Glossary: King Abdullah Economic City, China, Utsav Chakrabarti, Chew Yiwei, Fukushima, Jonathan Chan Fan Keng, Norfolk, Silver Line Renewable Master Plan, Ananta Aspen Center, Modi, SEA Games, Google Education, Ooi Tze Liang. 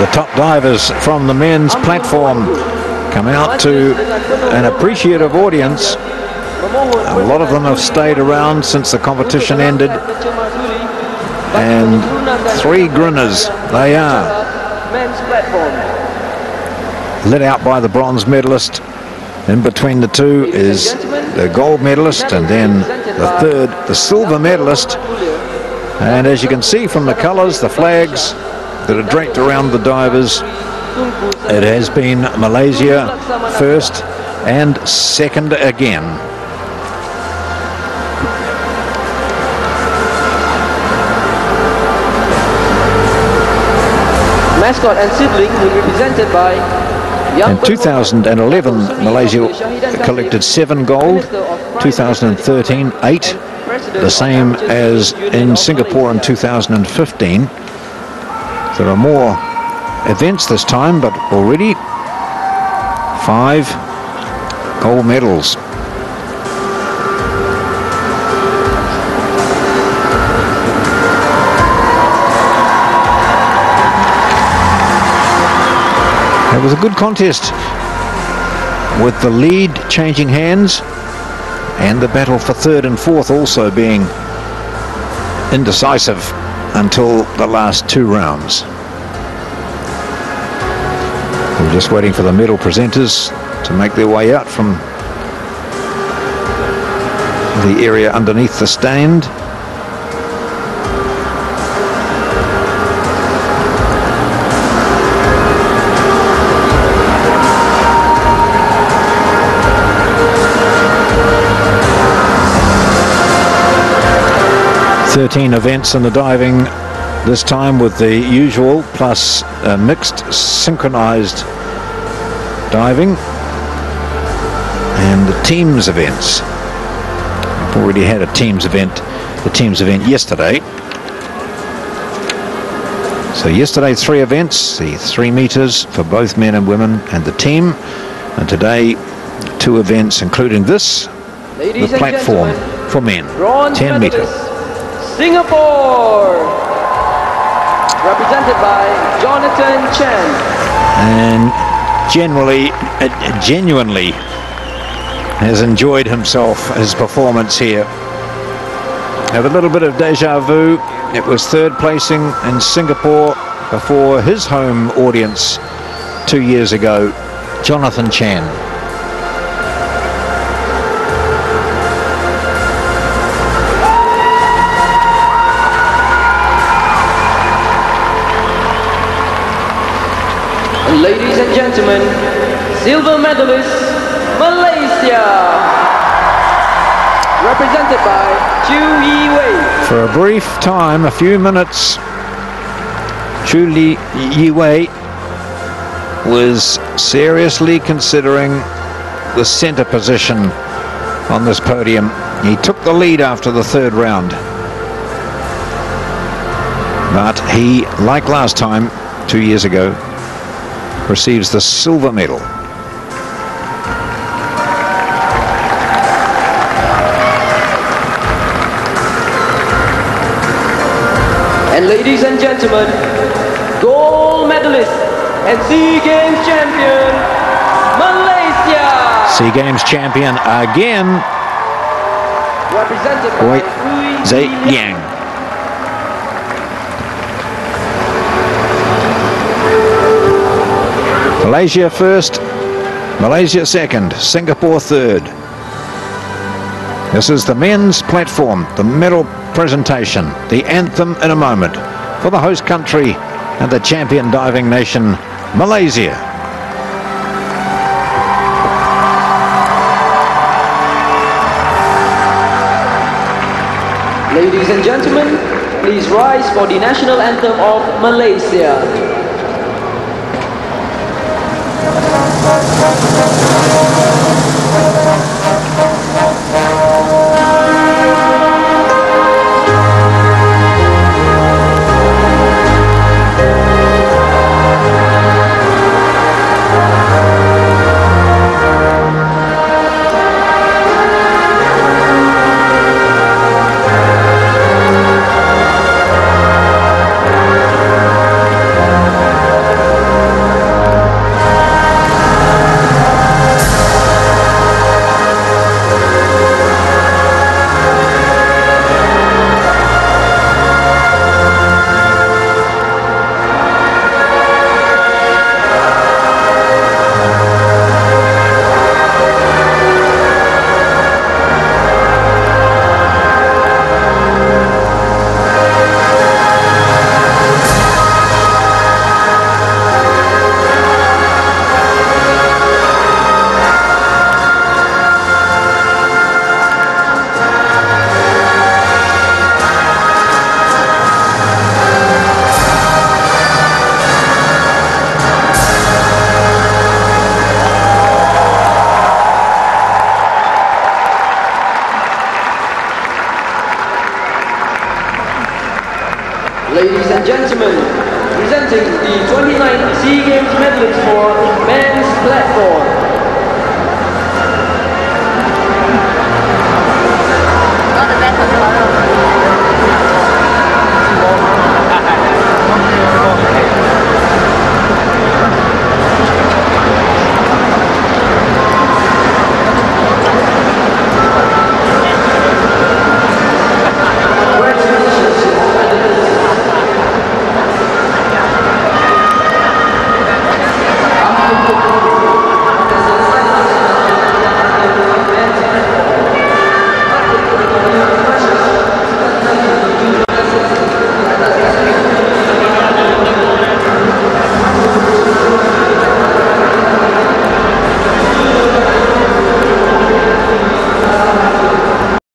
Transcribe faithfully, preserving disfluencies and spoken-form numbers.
The top divers from the men's platform come out to an appreciative audience. A lot of them have stayed around since the competition ended. And three grinners they are. Lit out by the bronze medalist. In between the two is the gold medalist, and then the third, the silver medalist. And as you can see from the colours, the flags that are draped around the divers, it has been Malaysia first and second again. Mascot and sibling will be represented by... In two thousand eleven, Malaysia collected seven gold, two thousand thirteen, eight, the same as in Singapore in two thousand fifteen. There are more events this time, but already five gold medals. It was a good contest, with the lead changing hands and the battle for third and fourth also being indecisive until the last two rounds. We're just waiting for the medal presenters to make their way out from the area underneath the stand. thirteen events in the diving this time, with the usual plus uh, mixed synchronized diving and the teams events. I've already had a teams event, the teams event yesterday. So yesterday three events, the three meters for both men and women and the team, and today two events including this, Ladies the platform for men, ten meters. Singapore, represented by Jonathan Chan. And generally, uh, genuinely has enjoyed himself, his performance here. Have a little bit of deja vu. It was third placing in Singapore before his home audience two years ago, Jonathan Chan. Ladies and gentlemen, silver medalist, Malaysia, represented by Chew Yiwei. For a brief time, a few minutes, Chew Yiwei was seriously considering the center position on this podium. He took the lead after the third round, but he, like last time, two years ago, receives the silver medal. And ladies and gentlemen, gold medalist and SEA Games champion, Malaysia. SEA Games champion again, represented by Ooi Tze Liang. Malaysia first, Malaysia second, Singapore third. This is the men's platform, the medal presentation, the anthem in a moment for the host country and the champion diving nation, Malaysia. Ladies and gentlemen, please rise for the national anthem of Malaysia. gentlemen, presenting the twenty-ninth SEA Games medals for men's platform.